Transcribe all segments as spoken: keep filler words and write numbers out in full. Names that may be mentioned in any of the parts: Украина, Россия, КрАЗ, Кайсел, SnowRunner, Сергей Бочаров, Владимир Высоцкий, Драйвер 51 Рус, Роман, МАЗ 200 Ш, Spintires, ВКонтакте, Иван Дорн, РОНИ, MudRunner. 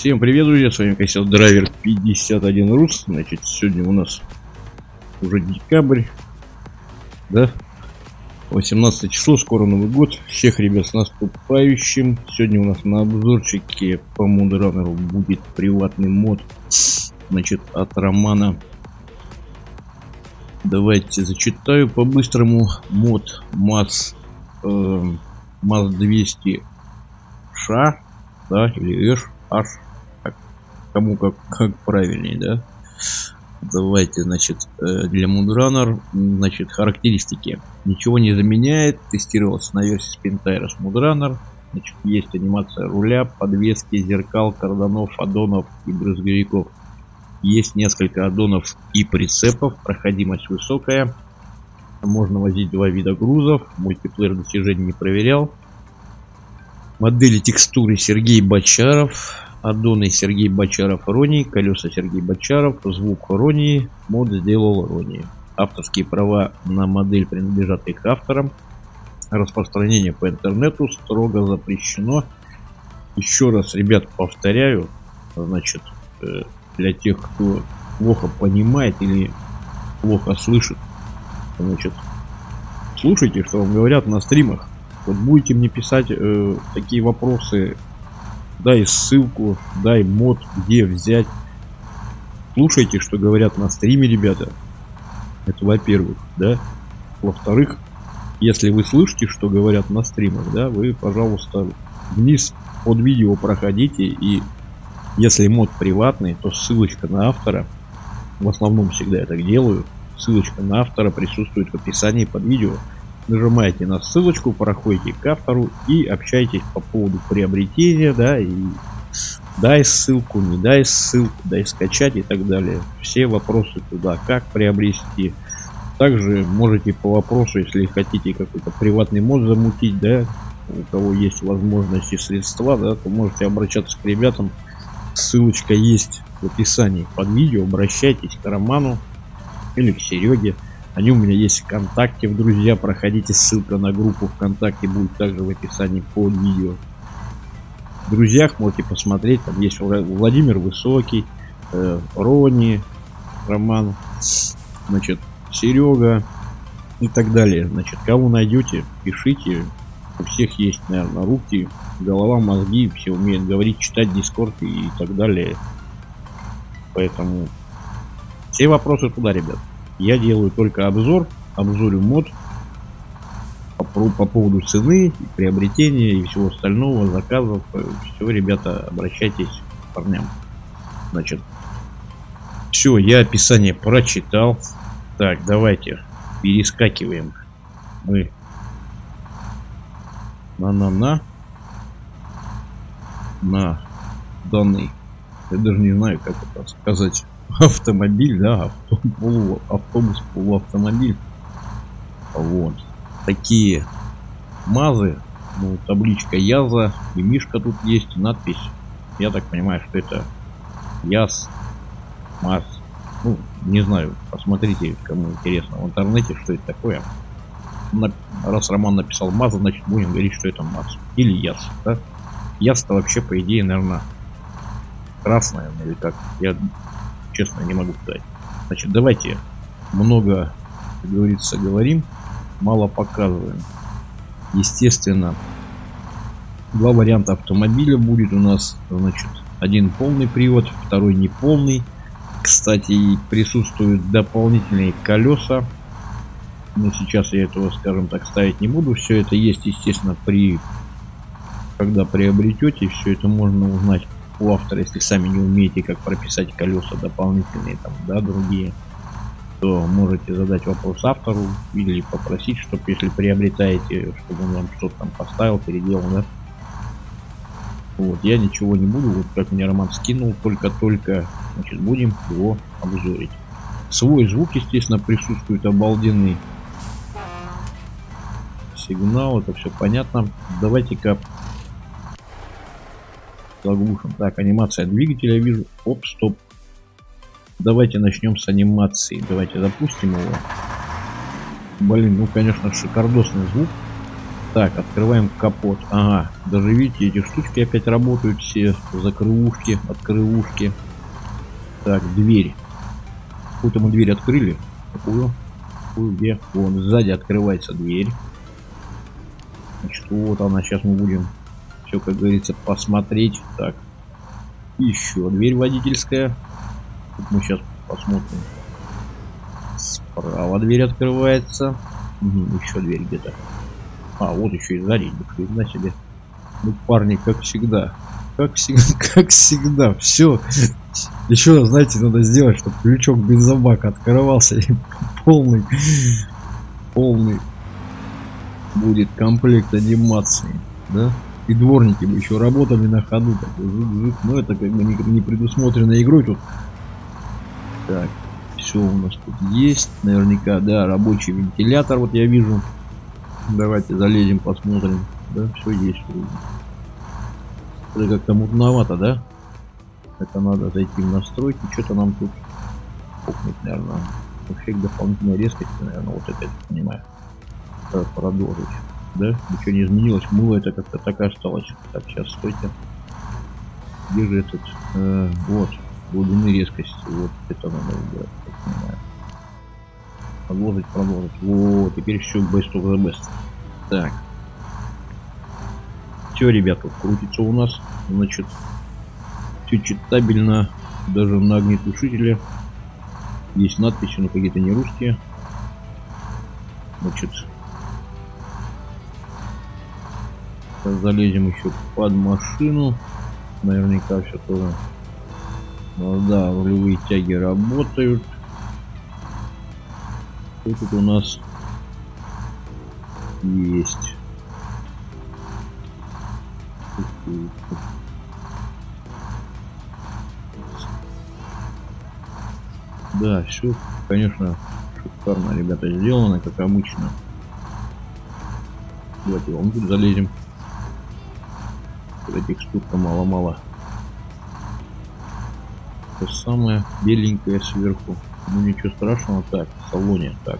Всем привет, друзья, с вами Кайсел, Драйвер пятьдесят один Рус. Значит, сегодня у нас уже декабрь, да, восемнадцатое число, скоро Новый год. Всех ребят с наступающим. Сегодня у нас на обзорчике по MudRunner будет приватный мод, значит, от Романа. Давайте зачитаю по-быстрому. Мод МАЗ э, МАЗ двести Ш, да, или Ш, Аш, кому как, как правильнее, да. Давайте, значит, для MudRunner, значит, характеристики. Ничего не заменяет, тестировался на версии Spintires MudRunner. Значит, есть анимация руля, подвески, зеркал, карданов, аддонов и брызговиков. Есть несколько аддонов и прицепов, проходимость высокая. Можно возить два вида грузов, мультиплеер достижений не проверял. Модели текстуры Сергей Бочаров, аддоны Сергей Бочаров РОНИ, колеса Сергей Бочаров, звук РОНИ, мод сделал РОНИ. Авторские права на модель принадлежат их авторам. Распространение по интернету строго запрещено. Еще раз, ребят, повторяю, значит, для тех, кто плохо понимает или плохо слышит, значит, слушайте, что вам говорят на стримах. Вот будете мне писать э, такие вопросы, дай ссылку, дай мод, где взять. Слушайте, что говорят на стриме, ребята. Это во-первых, да. Во-вторых, если вы слышите, что говорят на стримах, да, вы, пожалуйста, вниз под видео проходите. И если мод приватный, то ссылочка на автора, в основном всегда я так делаю, ссылочка на автора присутствует в описании под видео. Нажимаете на ссылочку, проходите к автору и общайтесь по поводу приобретения, да, и дай ссылку, не дай ссылку, дай скачать и так далее. Все вопросы туда, как приобрести. Также можете по вопросу, если хотите какой-то приватный мод замутить, да, у кого есть возможности и средства, да, то можете обращаться к ребятам. Ссылочка есть в описании под видео, обращайтесь к Роману или к Сереге. Они у меня есть в ВКонтакте, в друзья, проходите, ссылка на группу ВКонтакте будет также в описании под видео. В друзьях можете посмотреть, там есть Владимир Высокий, э, Рони, Роман, значит, Серега и так далее. Значит, кого найдете, пишите. У всех есть, наверное, руки, голова, мозги, все умеют говорить, читать дискорд и так далее. Поэтому все вопросы туда, ребят. Я делаю только обзор, обзорю мод по, по поводу цены, приобретения и всего остального, заказов. Все, ребята, обращайтесь к парням. Значит, все, я описание прочитал. Так, давайте перескакиваем. Мы на-на-на. На данный, я даже не знаю, как это сказать. Автомобиль, да, автобус, полуавтомобиль. Вот. Такие МАЗы, ну, табличка ЯЗа, и мишка тут есть, надпись. Я так понимаю, что это ЯЗ, МАЗ. Ну, не знаю, посмотрите, кому интересно, в интернете, что это такое. Раз Роман написал МАЗа, значит, будем говорить, что это МАЗ. Или ЯЗ, да. ЯЗ-то вообще, по идее, наверное, красная, или как. Я... честно, не могу сказать. Значит, давайте много, как говорится, говорим, мало показываем. Естественно, два варианта автомобиля будет у нас, значит, один полный привод, второй неполный. Кстати, присутствуют дополнительные колеса, но сейчас я этого, скажем так, ставить не буду. Все это есть, естественно, при, когда приобретете, все это можно узнать у автора. Если сами не умеете, как прописать колеса дополнительные, там, да, другие, то можете задать вопрос автору или попросить, чтобы, если приобретаете, чтобы он вам что-то там поставил, переделал, да. Вот, я ничего не буду, вот как мне Роман скинул, только-только, значит, будем его обзорить. Свой звук, естественно, присутствует обалденный сигнал, это все понятно. Давайте-ка заглушим. Так, анимация двигателя, вижу. Оп, стоп. Давайте начнем с анимации. Давайте запустим его. Блин, ну, конечно, шикардосный звук. Так, открываем капот. Ага, даже видите, эти штучки опять работают все. Закрывушки, открывушки. Так, дверь. Какую-то мы дверь открыли. Какую? Какую, где? Вон, сзади открывается дверь. Значит, вот она. Сейчас мы будем все, как говорится, посмотреть. Так, еще дверь водительская. Тут мы сейчас посмотрим. Справа дверь открывается. Угу, еще дверь где-то. А, вот еще и сзади. Хрена себе. Ну, парни, как всегда. Как всегда. Как всегда. Все. Еще, знаете, надо сделать, чтобы ключок без собака открывался. И полный. Полный. Будет комплект анимации. Да? И дворники бы еще работали на ходу. Так, жик-жик. Но это как бы не, не предусмотрено игрой тут. Так. Все у нас тут есть. Наверняка, да, рабочий вентилятор. Вот я вижу. Давайте залезем, посмотрим. Да, все есть. Это как-то мутновато, да? Это надо зайти в настройки. Что-то нам тут пухнет, наверное. Эффект дополнительной резкости, наверное. Вот это я понимаю. Надо продолжить. Да? Ничего не изменилось. Мыло это как-то так и осталось. Так, сейчас стойте. Где же этот? Э, вот. Глубины резкости. Вот это надо делать. Я понимаю. Продолжить, продолжить. Вот, теперь еще best of the best. Так. Все, ребята, крутится у нас. Значит, все читабельно. Даже на огнетушителе. Есть надписи, но какие-то не русские. Значит. Сейчас залезем еще под машину. Наверняка все тоже. Ну, да, рулевые тяги работают. Что тут у нас есть? Да, все, конечно, шикарно, ребята, сделано, как обычно. Давайте вон тут залезем. Этих штук-то мало-мало. То самое беленькое сверху. Ну ничего страшного. Так, в салоне. Так.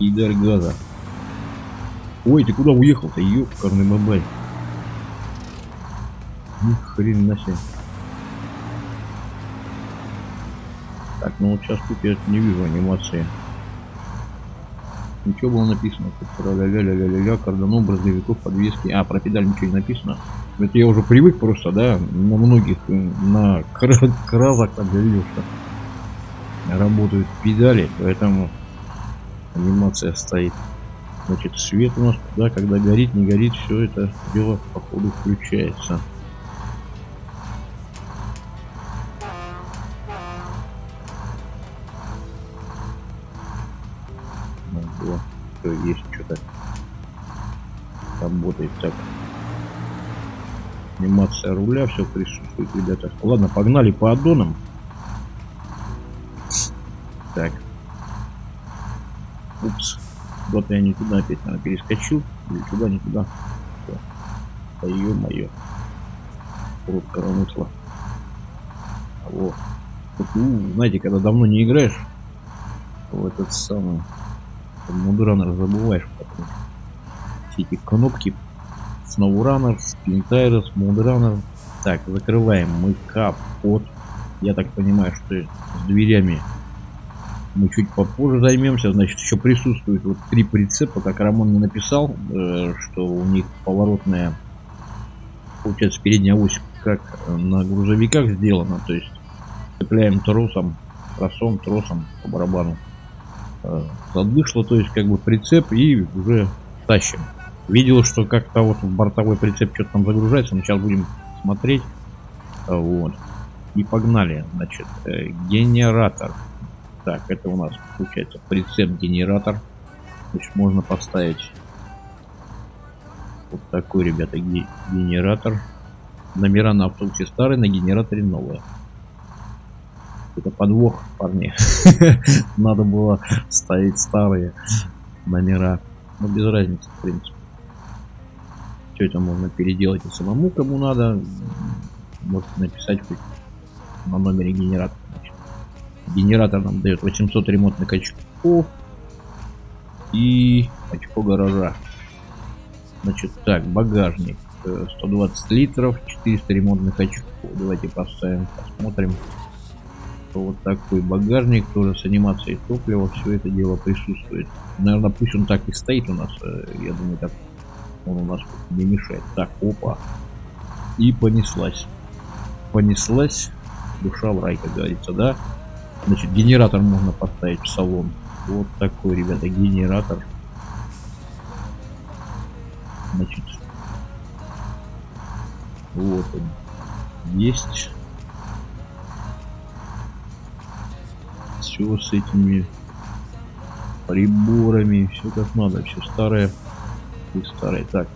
И дар газа. Ой, ты куда уехал-то? Ёпкарный бабай. Ни хрена себе. Так, ну вот сейчас тут я не вижу анимации. Ничего было написано. Про ля-ля-ля-ля-ля, кардан, грузовиков, подвески. А, про педаль ничего не написано. Это я уже привык просто, да? На многих, на КрАЗах, как я видел, что работают педали, поэтому анимация стоит. Значит, свет у нас, да, когда горит, не горит, все это дело походу включается. Вот, все есть, что-то работает. Так, анимация руля, все присутствует, ребята. Ладно, погнали по аддонам. Так. Упс. Куда-то я не туда опять, наверное, перескочил. Или туда, не туда. Да ё-моё. Вот коромысло. Вот. Знаете, когда давно не играешь, в этот самый MudRunner забываешь потом. Все эти кнопки. SnowRunner, Spintires, MudRunner. Так, закрываем мы капот. Я так понимаю, что с дверями мы чуть попозже займемся. Значит, еще присутствует вот три прицепа, как Роман мне написал, э, что у них поворотная, получается, передняя ось, как на грузовиках сделана. То есть цепляем тросом, тросом, тросом по барабану. Э, задышло, то есть как бы прицеп и уже тащим. Видел, что как-то вот в бортовой прицеп что-то там загружается, но сейчас будем смотреть. Вот. И погнали. Значит, э, генератор. Так, это у нас получается прицеп-генератор. Значит, можно поставить вот такой, ребята, генератор. Номера на автобусе старые, на генераторе новые. Это подвох, парни. Надо было ставить старые номера. Но без разницы, в принципе. Все это можно переделать и самому, кому надо. Можете написать хоть на номере генератора. Генератор нам дает восемьсот ремонтных очков и очко гаража. Значит, так, багажник сто двадцать литров, четыреста ремонтных очков. Давайте поставим, посмотрим. Вот такой багажник, тоже с анимацией топлива, все это дело присутствует. Наверное, пусть он так и стоит у нас, я думаю, так он у нас не мешает. Так, опа, и понеслась, понеслась душа в рай, как говорится, да. Значит, генератор можно поставить в салон. Вот такой, ребята, генератор. Значит, вот он есть. Все с этими приборами, все как надо, все старое и старое. Так,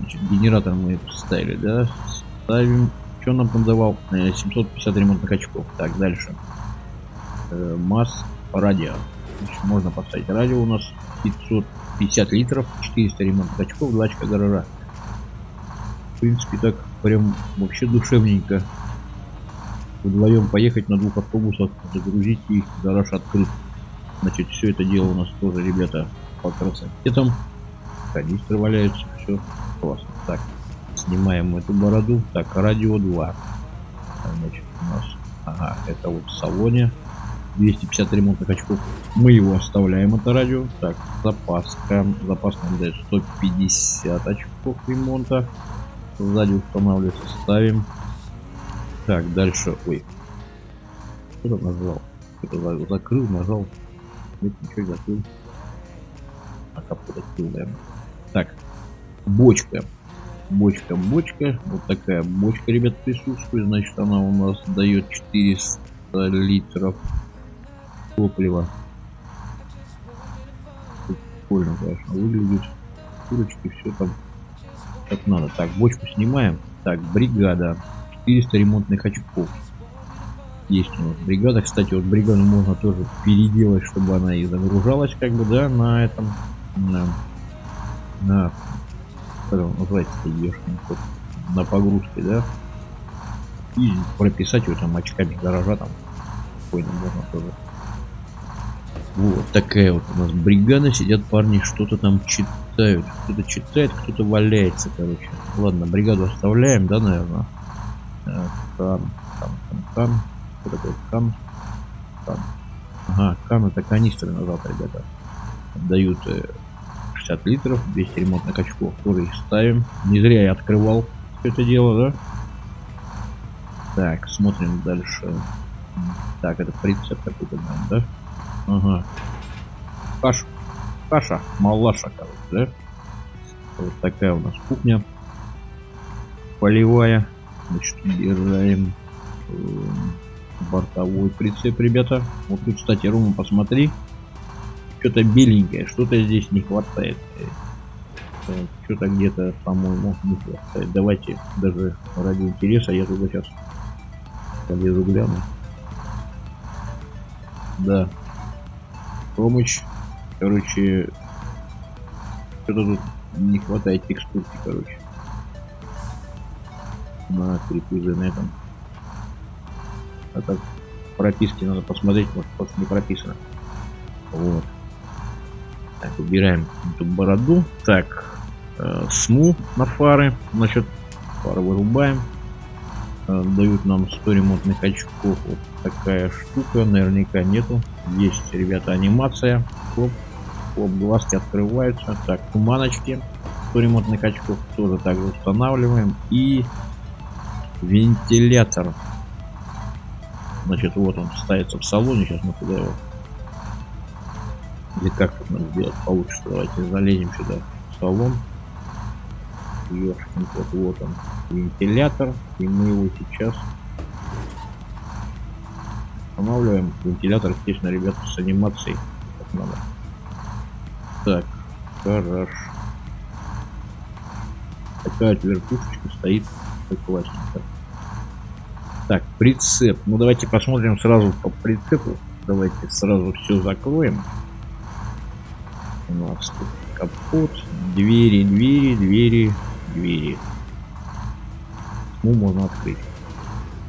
значит, генератор мы поставили, да, ставим. Что нам подавал? семьсот пятьдесят ремонтных очков. Так, дальше МАЗ радио, значит, можно поставить радио. У нас пятьсот пятьдесят литров, четыреста ремонтных очков, два очка гаража. В принципе, так прям вообще душевненько. Вдвоем поехать на двух автобусах, загрузить их, гараж открыт. Значит, все это дело у нас тоже, ребята, по красоте там. Канистры валяются, все классно. Так, снимаем эту бороду. Так, радио два. Значит, у нас, ага, это вот в салоне. двести пятьдесят ремонтных очков. Мы его оставляем, это радио. Так, запаска. Запас нам дает сто пятьдесят очков ремонта. Сзади устанавливается, ставим. Так, дальше. Ой. Кто-то нажал. Кто-то закрыл, нажал. Нет, ничего не закрыл. А капот открыл, наверное. Так. Бочка. Бочка, бочка. Вот такая бочка, ребят, присутствует. Значит, она у нас дает четыреста литров топлива. Прикольно, конечно, выглядит. Курочки, все там как надо. Так, бочку снимаем. Так, бригада. четыреста ремонтных очков есть у нас бригада. Кстати, вот бригаду можно тоже переделать, чтобы она и загружалась, как бы, да, на этом, на, на, на погрузке, да, и прописать ее там очками гаража, там спокойно можно тоже. Вот такая вот у нас бригада. Сидят парни, что-то там читают, кто-то читает, кто-то валяется, короче. Ладно, бригаду оставляем, да, наверное. Кан, кан, кан, кан. Что такое кан? Кан. Ага, кан — это канистры назад, ребята. Дают шестьдесят литров, двести ремонтных очков, которые ставим. Не зря я открывал все это дело, да? Так, смотрим дальше. Так, это прицеп какой-то, да? Ага. Каша. Каша. Малаша, короче, да? Вот такая у нас кухня. Полевая. Значит, убираем бортовой прицеп, ребята. Вот тут, кстати, Рома, посмотри, что-то беленькое, что-то здесь не хватает, что-то где-то, по-моему, не хватает. Давайте даже ради интереса я туда сейчас полезу, гляну. Да, Ромыч, короче, что-то тут не хватает текстурки, короче. На крепеже, на этом. А так прописки надо посмотреть, может, просто не прописано. Вот. Так, убираем эту бороду. Так, э, сму на фары. Значит, фары вырубаем. Э, дают нам сто ремонтных очков. Вот такая штука. Наверняка нету. Есть, ребята, анимация. Хлоп. Хлоп, глазки открываются. Так, туманочки. сто ремонтных очков тоже также устанавливаем. И вентилятор, значит, вот он ставится в салоне. Сейчас мы туда его, или как тут нам сделать получше, давайте залезем сюда в салон. Ёшкин кот, вот он вентилятор, и мы его сейчас устанавливаем. Вентилятор, естественно, ребята, с анимацией как надо. Так, гараж, такая вертушечка стоит. Классненько. Так, прицеп. Ну давайте посмотрим сразу по прицепу. Давайте сразу все закроем. У нас тут капот, двери, двери, двери, двери. Ну, можно открыть.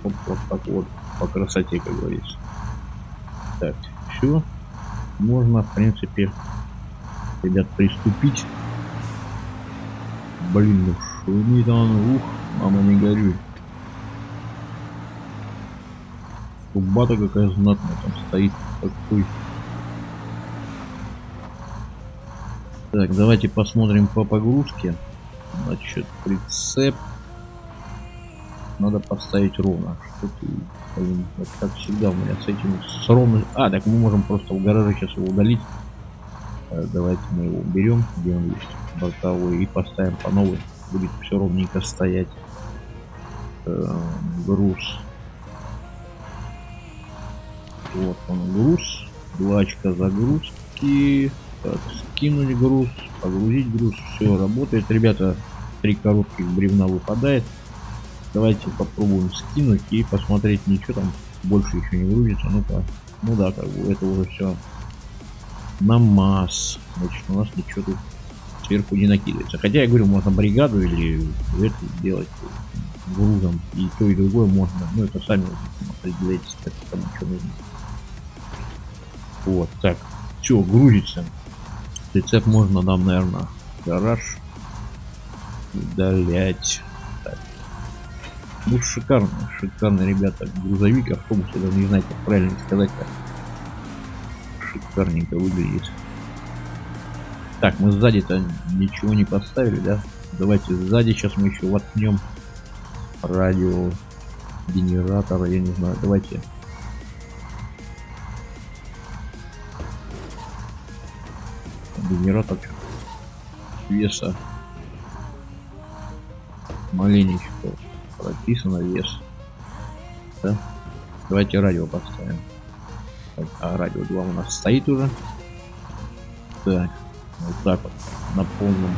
Вот, вот так вот, по красоте, как говорится. Так, все. Можно, в принципе, ребят, приступить. Блин, шумит он, ух, мама не горюй. Кубата какая знатная там стоит. Такой. Так, давайте посмотрим по погрузке. Значит, прицеп. Надо поставить ровно. Что ты, блин, вот как всегда у меня с этим с ровным. А, так мы можем просто в гараже сейчас его удалить. Давайте мы его уберем, где он есть, бортовой, и поставим по новой. Будет все ровненько стоять. Эм, груз. Вот он груз. Два очка загрузки. Так, скинуть груз, погрузить груз. Все работает. Ребята, три коротких бревна выпадает. Давайте попробуем скинуть и посмотреть, ничего там больше еще не грузится. Ну-ка. Ну да, как бы это уже все на МАЗ. Значит, у нас ничего тут сверху не накидывается. Хотя я говорю, можно бригаду или это делать грузом. И то, и другое можно. Ну это сами определяйтесь, как там что нужно. Вот, так. Все, грузится. Прицеп можно нам, наверное, гараж удалять. Так. Ну шикарно, шикарно, ребята. Грузовик, автобус, я даже не знаю, как правильно сказать. -то. Шикарненько выглядит. Так, мы сзади-то ничего не поставили, да? Давайте сзади сейчас мы еще воткнем радио генератора, я не знаю. Давайте. Генератор веса. Маленечко прописано вес. Да? Давайте радио поставим. А радио два у нас стоит уже. Так, вот так вот на полном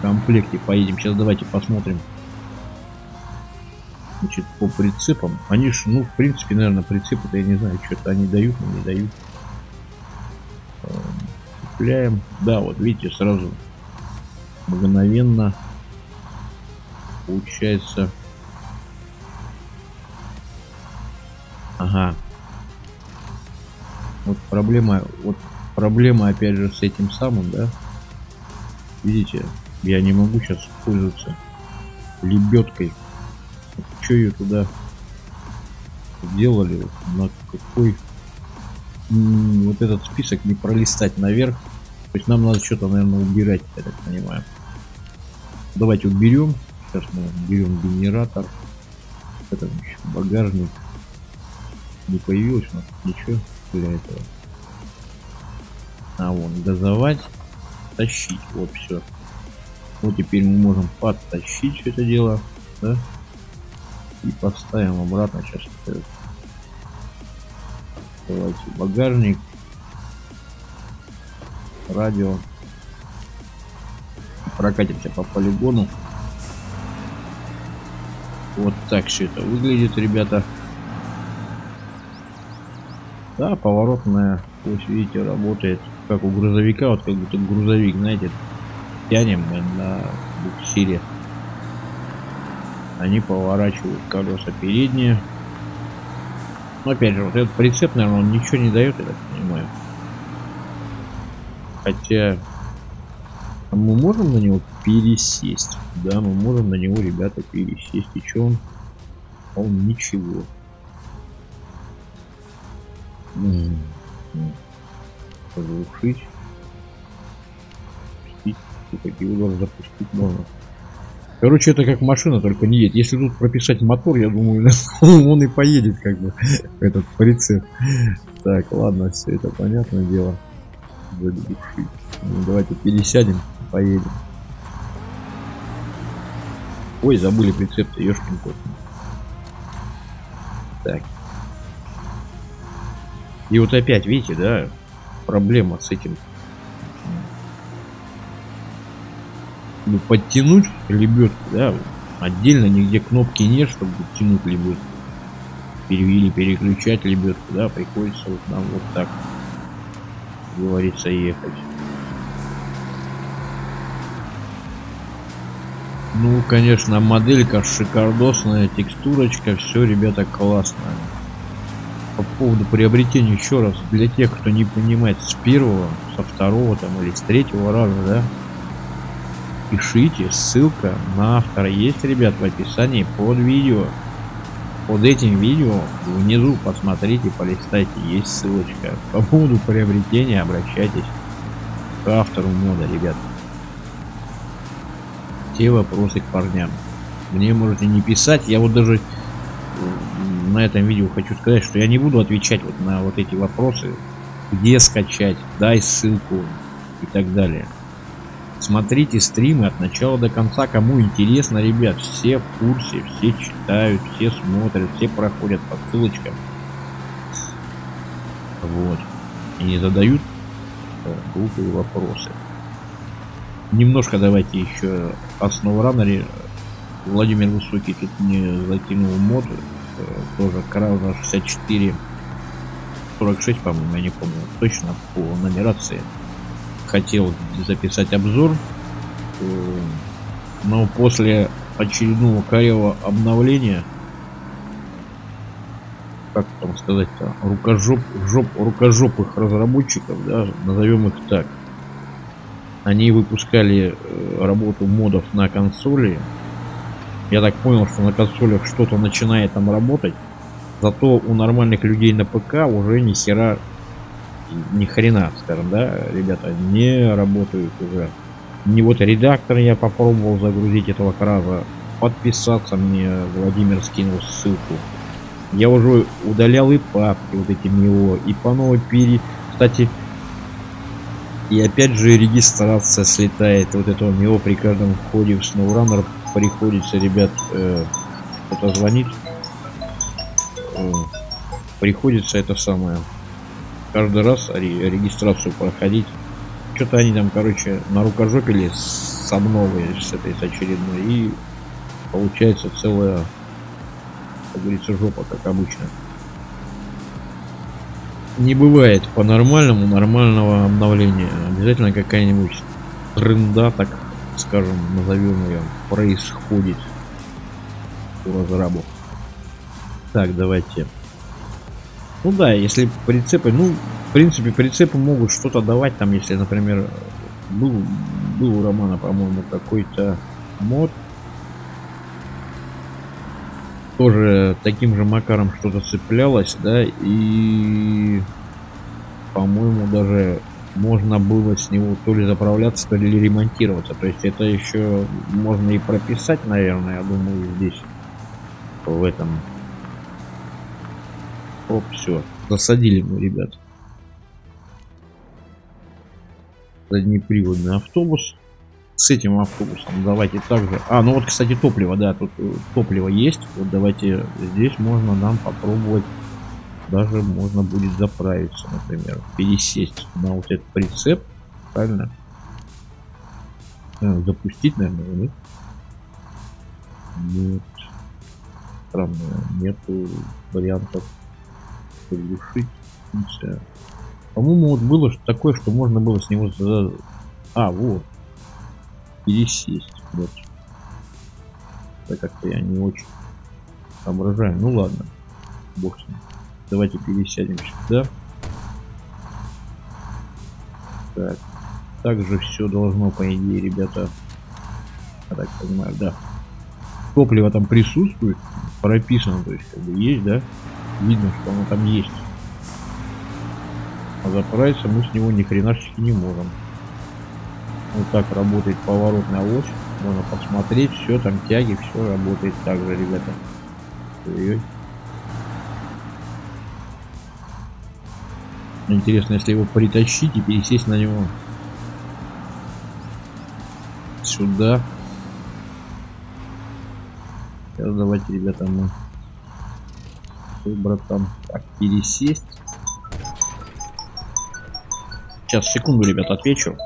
комплекте поедем. Сейчас давайте посмотрим. Значит, по прицепам. Они ж, ну, в принципе, наверное, прицепы-то я не знаю, что-то они дают, но не дают. Цепляем. Да, вот видите, сразу мгновенно получается. Ага. Вот проблема, вот проблема опять же с этим самым, да? Видите, я не могу сейчас пользоваться лебедкой. Вот что ее туда делали? На какой? М-м, вот этот список не пролистать наверх. То есть нам надо что-то, наверное, убирать, я так понимаю. Давайте уберем. Сейчас мы берем генератор. Это значит, багажник. Не появилось у нас ничего. Для этого. А вон газовать, тащить, вот все. Вот теперь мы можем подтащить все это дело, да? И поставим обратно сейчас. Давайте багажник, радио. Прокатимся по полигону. Вот так все это выглядит, ребята. Да, поворотная ось, видите, работает как у грузовика, вот как будто грузовик, знаете, тянем мы на буксире. Они поворачивают колеса передние. Но опять же, вот этот прицеп, наверное, он ничего не дает, я так понимаю. Хотя мы можем на него пересесть. Да, мы можем на него, ребята, пересесть. И что он? Он ничего. Заглушить. Такие удары запустить можно. Короче, это как машина, только не едет. Если тут прописать мотор, я думаю, он и поедет, как бы, этот прицеп. Так, ладно, все это понятное дело. Заглушить. Ну, давайте пересядем, поедем. Ой, забыли прицеп-то, ёшкин кот. Так. И вот опять, видите, да, проблема с этим. Ну, подтянуть лебедку, да, отдельно нигде кнопки нет, чтобы тянуть лебедку. Перевели, переключать лебедку, да, приходится вот нам вот так, как говорится, ехать. Ну, конечно, моделька шикардосная, текстурочка, все, ребята, классная. По поводу приобретения еще раз для тех, кто не понимает, с первого, со второго там или с третьего раза, да, пишите, ссылка на автора есть, ребят, в описании под видео. Под этим видео внизу посмотрите, полистайте, есть ссылочка. По поводу приобретения обращайтесь к автору мода, ребят. Все вопросы к парням. Мне можете не писать, я вот даже на этом видео хочу сказать, что я не буду отвечать вот на вот эти вопросы. Где скачать, дай ссылку и так далее. Смотрите стримы от начала до конца, кому интересно, ребят, все в курсе, все читают, все смотрят, все проходят по ссылочкам. Вот. И не задают глупые вопросы. Немножко давайте еще о SnowRunner. Владимир Высоцкий тут не закинул мод. Тоже КрАЗ шестьдесят четыре сорок шесть, по-моему, я не помню точно по нумерации. Хотел записать обзор, но после очередного корявого обновления, как там сказать-то, рукожоп, жоп, рукожопых разработчиков, да, назовем их так, они выпускали работу модов на консоли. Я так понял, что на консолях что-то начинает там работать, зато у нормальных людей на ПК уже ни хера, ни хрена, скажем, да, ребята, не работают уже. Не вот редактор я попробовал загрузить этого КрАЗа, подписаться мне Владимир скинул ссылку. Я уже удалял и папки вот эти его, и по новой пере... Кстати, и опять же регистрация слетает вот этого МИО при каждом входе в SnowRunner. Приходится, ребят, э, кто-то звонит, э, приходится это самое каждый раз регистрацию проходить. Что-то они там, короче, на рукожопили с обновой, с этой, с очередной, и получается целая, как говорится, жопа, как обычно. Не бывает по-нормальному нормального обновления, обязательно какая-нибудь трында, так скажем, назовем ее, происходит у разрабов. Так, давайте. Ну да, если прицепы, ну, в принципе, прицепы могут что-то давать там, если, например, был, был у Романа, по-моему, какой-то мод, тоже таким же макаром что-то цеплялось, да, и, по-моему, даже можно было с него то ли заправляться, то ли ремонтироваться. То есть это еще можно и прописать, наверное, я думаю, здесь, в этом. Оп, все, засадили мы, ребят. Заднеприводный автобус. С этим автобусом давайте также. А, ну вот, кстати, топливо, да, тут топливо есть. Вот давайте здесь можно нам попробовать. Даже можно будет заправиться, например, пересесть на вот этот прицеп, правильно? А, запустить, наверное, нет? Нет. Странно, нету вариантов приглушить. По-моему, вот было такое, что можно было с него... За... А, вот. Пересесть, вот. Так как-то я не очень соображаю. Ну ладно, бог с ним. Давайте пересядем сюда. Так. Также все должно, по идее, ребята. Я так понимаю, да. Топливо там присутствует. Прописано, то есть, как бы есть, да? Видно, что оно там есть. А заправиться мы с него ни хренашечки не можем. Вот так работает поворотная ось. Можно посмотреть, все там тяги, все работает так же, ребята. Ой-ой. Интересно, если его притащить и пересесть на него сюда. Сейчас давайте, ребята, мы братан, так, пересесть. Сейчас, секунду, ребят, отвечу.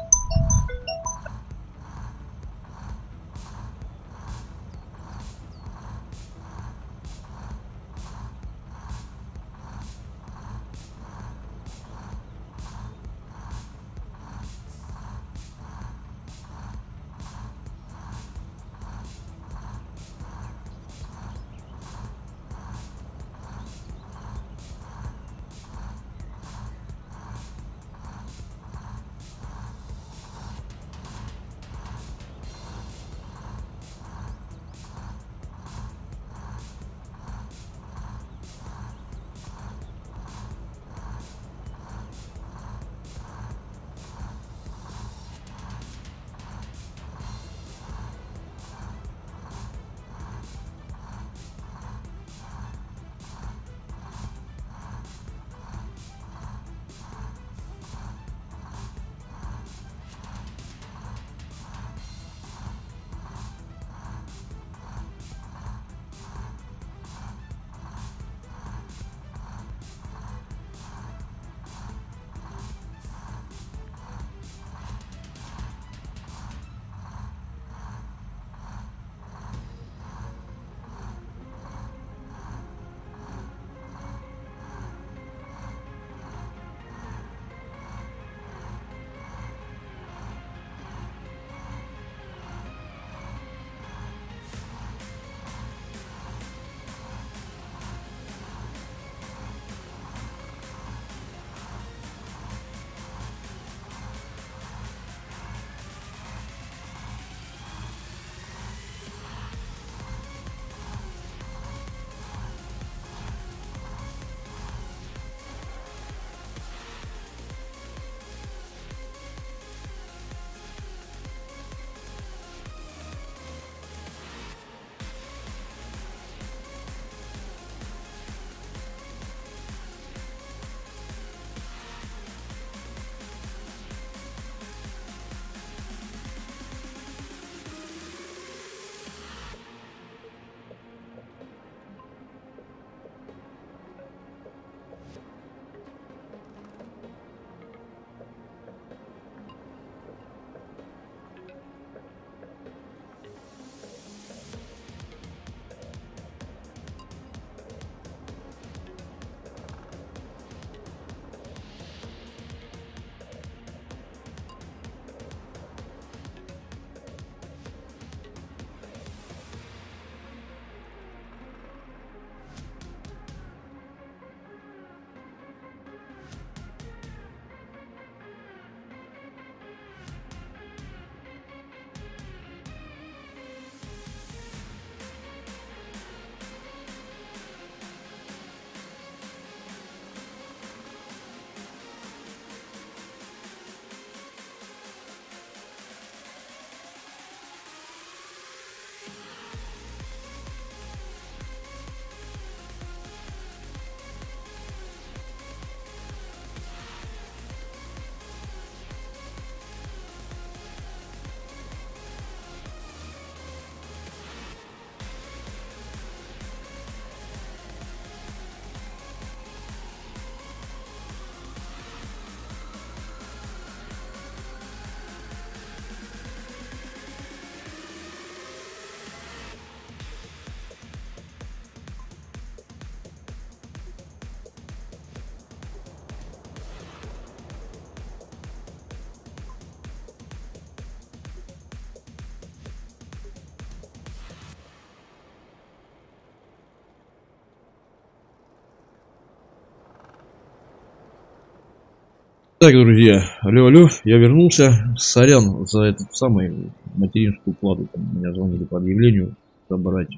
Так, друзья, алло-алло, я вернулся. Сорян за этот самый материнскую плату. Там меня звонили по объявлению забрать.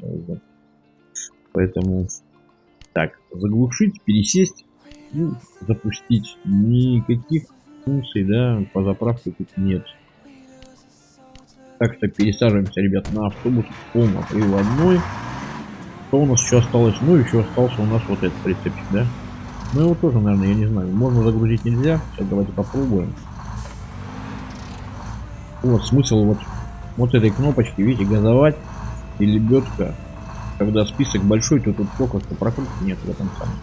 Поэтому так, заглушить, пересесть, ну, запустить. Никаких функций, да, по заправке тут нет. Так что пересаживаемся, ребят, на автобус полноприводной. Что у нас еще осталось? Ну, еще остался у нас вот этот прицепчик, да? Ну его тоже, наверное, я не знаю. Можно загрузить, нельзя. Сейчас давайте попробуем. Вот смысл вот, вот этой кнопочки, видите, газовать и лебедка. Когда список большой, то тут сколько-то прокрутки нет в этом самом.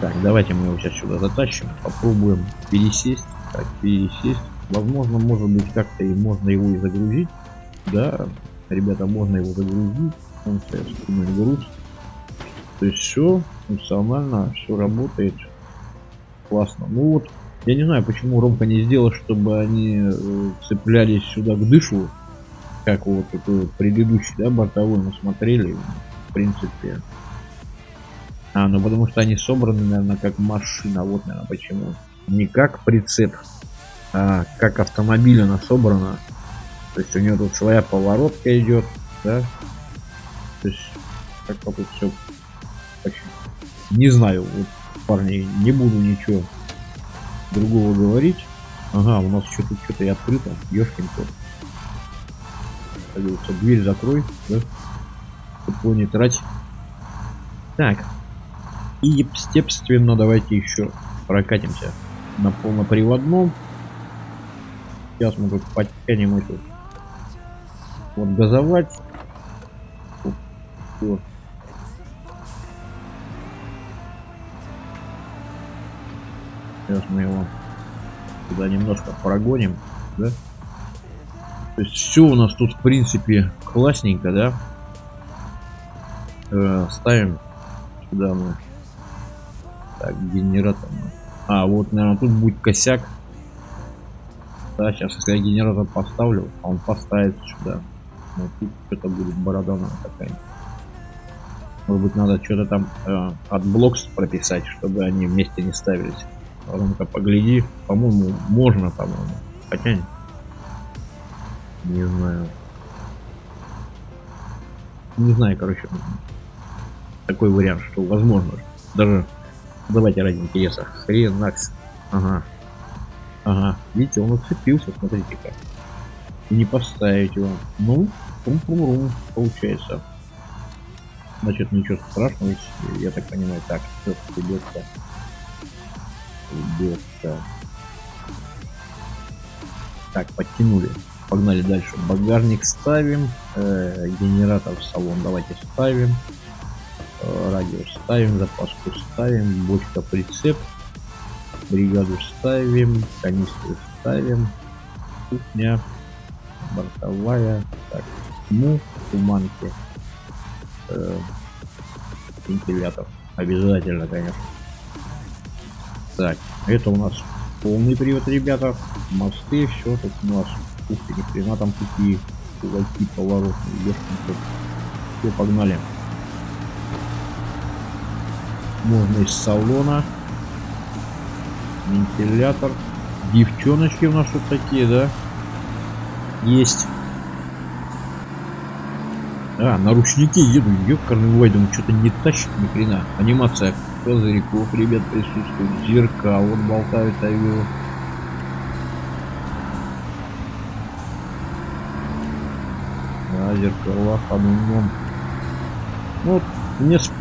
Так, давайте мы его сейчас сюда затащим. Попробуем пересесть. Так, пересесть. Возможно, может быть, как-то и можно его и загрузить. Да, ребята, можно его загрузить. Он сейчас скинуть груз. То есть все функционально, все работает классно. Ну вот, я не знаю, почему Ромка не сделал, чтобы они цеплялись сюда к дышу, как вот такой предыдущий, да, бортовой мы смотрели, в принципе. А, ну потому что они собраны, наверное, как машина, вот, наверное, почему. Не как прицеп, а как автомобиль она собрана. То есть у нее тут своя поворотка идет, да. То есть, как-то тут все... Не знаю, вот, парни, не буду ничего другого говорить. Ага, у нас что-то что-то и открыто, ёшкин кот. Дверь закрой, да? Тепло не трать. Так. И, естественно, давайте еще прокатимся на полноприводном. Сейчас мы тут подтянем эту. Вот газовать. Вот. Сейчас мы его туда немножко прогоним, да? То есть все у нас тут в принципе классненько, да? Э, ставим сюда мы. Так, генератор. А, вот, наверное, тут будет косяк. Да, сейчас если я генератор поставлю, а он поставит сюда. Вот тут что-то будет бородана такая. Может быть, надо что-то там э, от блокс прописать, чтобы они вместе не ставились. Ромка, погляди, по-моему, можно, по-моему. Хотя не знаю. Не знаю, короче, такой вариант, что возможно. Даже давайте ради интереса. Хренакс. Ага. Ага. Видите, он отцепился, смотрите-ка. И не поставить его. Ну, пум-пум-рум, получается. Значит, ничего страшного, я так понимаю. Так, все, придется. Так, подтянули, погнали дальше. Багажник ставим, э, генератор в салон давайте ставим, э, радио ставим, запаску ставим, бочка прицеп, бригаду ставим, канистру ставим, кухня, бортовая, так, тьму, туманки, э, вентилятор, обязательно, конечно. Так, это у нас полный привод, ребята. Мосты, все тут у нас. Ух ты, ни хрена там такие кулаки, повороты, бешенцы. Все, погнали. Можно из салона. Вентилятор. Девчоночки у нас тут такие, да? Есть. А, на ручнике еду, ёкарный вайдом, что-то не тащит ни хрена. Анимация козырьков, ребят, присутствует. Зеркало вот болтают авио. Да, зеркала ходуном. Вот, мне сп...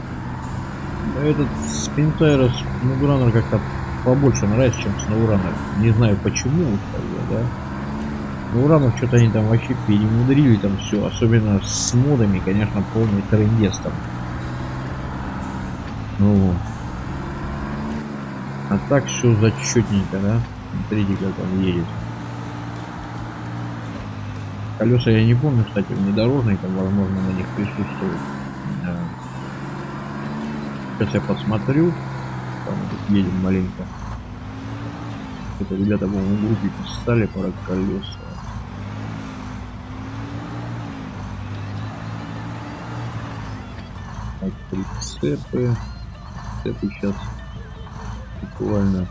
этот Spintires MudRunner как-то побольше нравится, чем SnowRunner. Не знаю почему, тогда, да. Ну, рано что-то они там вообще перемудрили там все, особенно с модами, конечно, полный трендец там. Ну, а так все зачетненько, да? Смотрите, как он едет. Колеса я не помню, кстати, внедорожные там, возможно, на них присутствуют. Да. Сейчас я посмотрю. Там вот едем маленько. Это ребята, по-моему, группе писали про колеса. Прицепы, прицепы сейчас буквально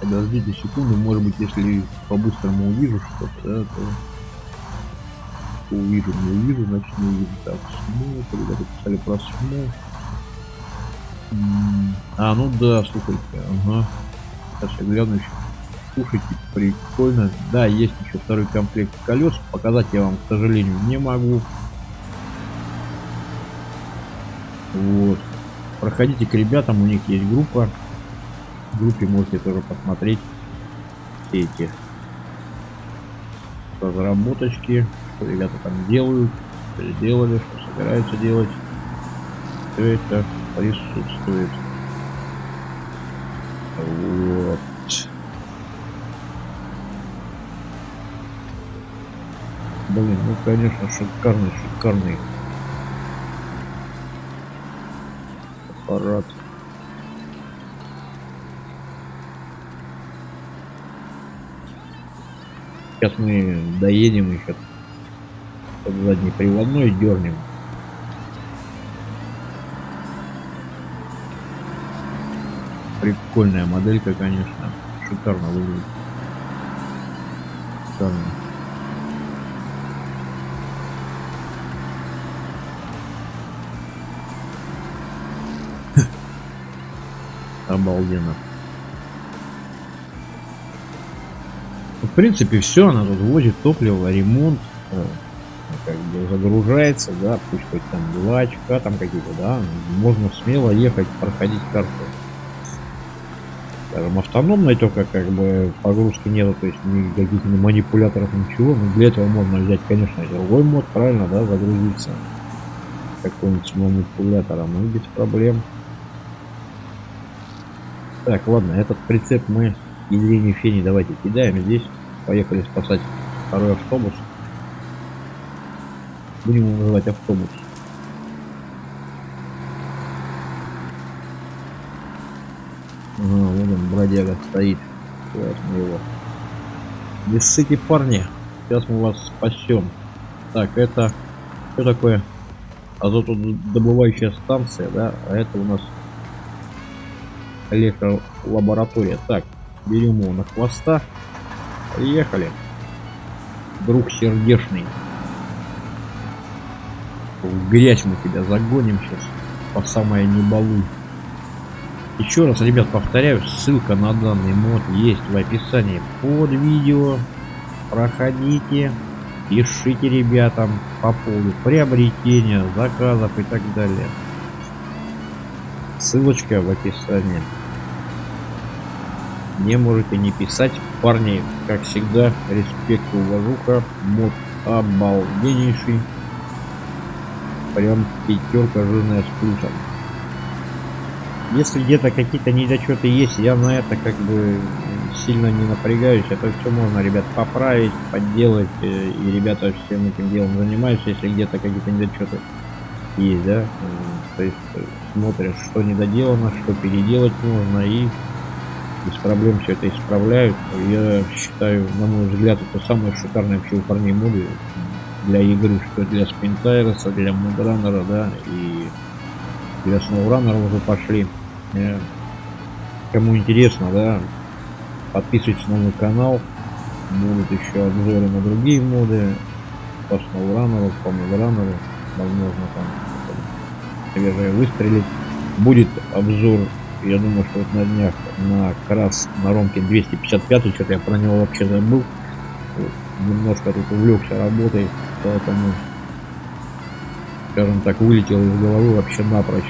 Подождите секунду, может быть, если по-быстрому увижу что-то, то увижу, не увижу, значит не увижу. Так, Snow, когда-то писали про Snow. А, ну да, слушайте, ага. Сейчас я гляну еще. Слушайте, прикольно. Да, есть еще второй комплект колес. Показать я вам, к сожалению, не могу. Вот. Проходите к ребятам, у них есть группа. В группе можете тоже посмотреть все эти разработочки, что ребята там делают, что делали, что собираются делать. Все это присутствует. Вот. Блин, ну конечно, шикарный, шикарный аппарат. Сейчас мы доедем еще под задней приводной и дернем. Прикольная моделька, конечно. Шикарно выглядит. Шикарно. Обалденно. В принципе, все, она тут возит топливо, ремонт, как бы загружается, да, пусть хоть там два очка там какие-то, да, можно смело ехать, проходить карту. Скажем, автономной только как бы погрузки нету, то есть никаких манипуляторов, ничего, но для этого можно взять, конечно, другой мод, правильно, да, загрузиться какой-нибудь манипулятором, ну, без проблем. Так, ладно, этот прицеп мы Елене Фени давайте кидаем здесь. Поехали спасать второй автобус. Будем его называть автобус. Ага, вон он, бродяга стоит. Сейчас мы его. Не ссыте, парни. Сейчас мы вас спасем. Так, это что такое? Азотодобывающая станция, да? А это у нас электролаборатория. Так. Берем его на хвоста. Поехали. Друг сердечный. В грязь мы тебя загоним сейчас. По самое не балуй. Еще раз, ребят, повторяю, ссылка на данный мод есть в описании под видео. Проходите, пишите ребятам по поводу приобретения, заказов и так далее. Ссылочка в описании. Не можете не писать, парни, как всегда, респект, уважуха, мод обалденнейший, прям пятерка жирная с плюсом. Если где-то какие-то недочеты есть, я на это как бы сильно не напрягаюсь, это все можно, ребят, поправить, подделать, и ребята всем этим делом занимаются, если где-то какие-то недочеты есть, да, то есть смотришь, что недоделано, что переделать нужно, и без проблем все это исправляют. Я считаю, на мой взгляд, это самое шикарное вообще у парней моды для игры, что для Spintires, для MudRunner, да, и для SnowRunner уже пошли. Кому интересно, да, подписывайтесь на мой канал, будут еще обзоры на другие моды, по SnowRunner, по MudRunner, возможно, там свежее выстрелить. Будет обзор, я думаю, что вот на днях на КрАЗ, на ромке двести пятьдесят пять, что-то я про него вообще забыл, немножко тут увлекся работой, поэтому, скажем так, вылетел из головы вообще напрочь.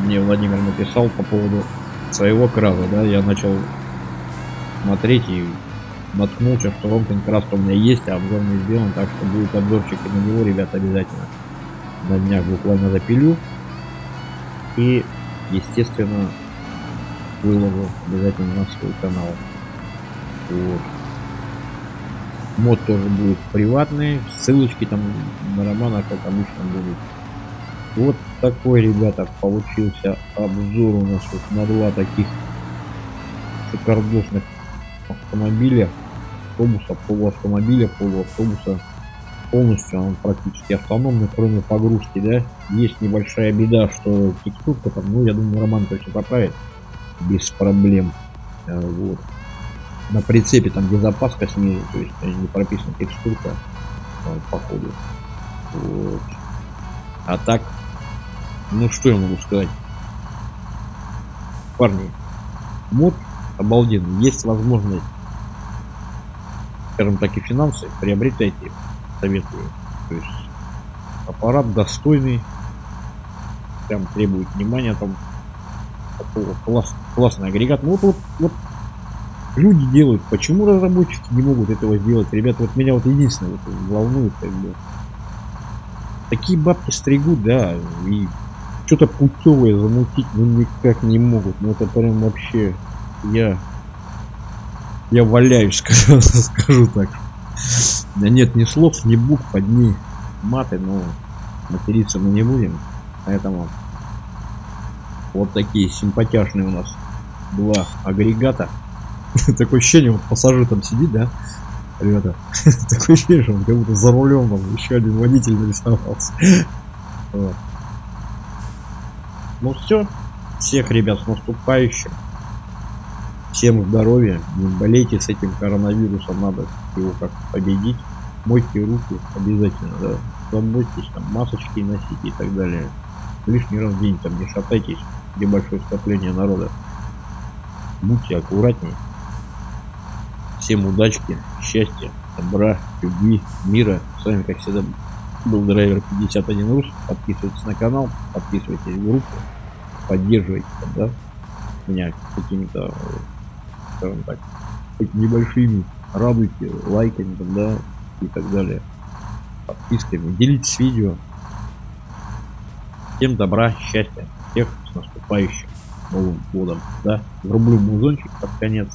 Мне Владимир написал по поводу своего КрАЗа, да, я начал смотреть и наткнулся, что ромкин КрАЗ у меня есть, а обзор не сделан, так что будет обзорчик и на него, ребята, обязательно на днях буквально запилю и, естественно, выложу обязательно на свой канал. Вот. Мод тоже будет приватный, ссылочки там на Романа, как обычно, будут. Вот такой, ребята, получился обзор у нас вот на два таких шикардосных автомобиля, автобуса, полуавтомобиля, полуавтобуса. Полностью он практически автономный, кроме погрузки, да. Есть небольшая беда, что текстурка там, ну, я думаю, Роман точно поправит без проблем. вот. На прицепе там безопаска снизу, то есть не прописана текстурка по ходу. Вот. А так, ну что я могу сказать, парни, мод обалденный, есть возможность, скажем так, и финансы, приобретайте, советую. То есть аппарат достойный, прям требует внимания, там класс, классный агрегат. Ну, вот, вот, вот люди делают, почему разработчики не могут этого сделать, ребят, вот меня вот единственное вот волнует, как бы. Такие бабки стригут, да, и что-то путевое замутить, ну никак не могут. Ну это прям вообще я я валяюсь, скажу, скажу так. Да нет ни слов, ни букв, одни маты, но материться мы не будем. Поэтому вот такие симпатяшные у нас два агрегата. Такое ощущение, вот пассажир там сидит, да? Ребята, такое ощущение, что он как будто за рулем был, еще один водитель нарисовался. Вот. Ну все, всех ребят с наступающим, всем здоровья, не болейте с этим коронавирусом, надо его как победить, мойте руки обязательно, да, заботьтесь, там масочки носите и так далее, лишний раз в день там не шатайтесь, где большое скопление народа, будьте аккуратнее. Всем удачки, счастья, добра, любви, мира. С вами, как всегда, был Драйвер пятьдесят один Рус. Подписывайтесь на канал, подписывайтесь в группу, поддерживайте, да, меня какими-то, скажем так, небольшими, радуйте, лайками, да, и так далее, подписками, делитесь видео. Всем добра, счастья, всех с наступающим Новым годом, да. Врублю музончик под конец.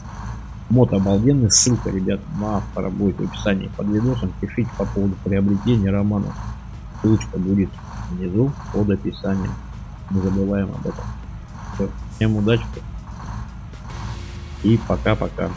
Мод обалденный, ссылка, ребят, на автора будет в описании под видосом. Пишите по поводу приобретения Романа, ссылочка будет внизу под описанием. Не забываем об этом. Все. Всем удачи и пока-пока.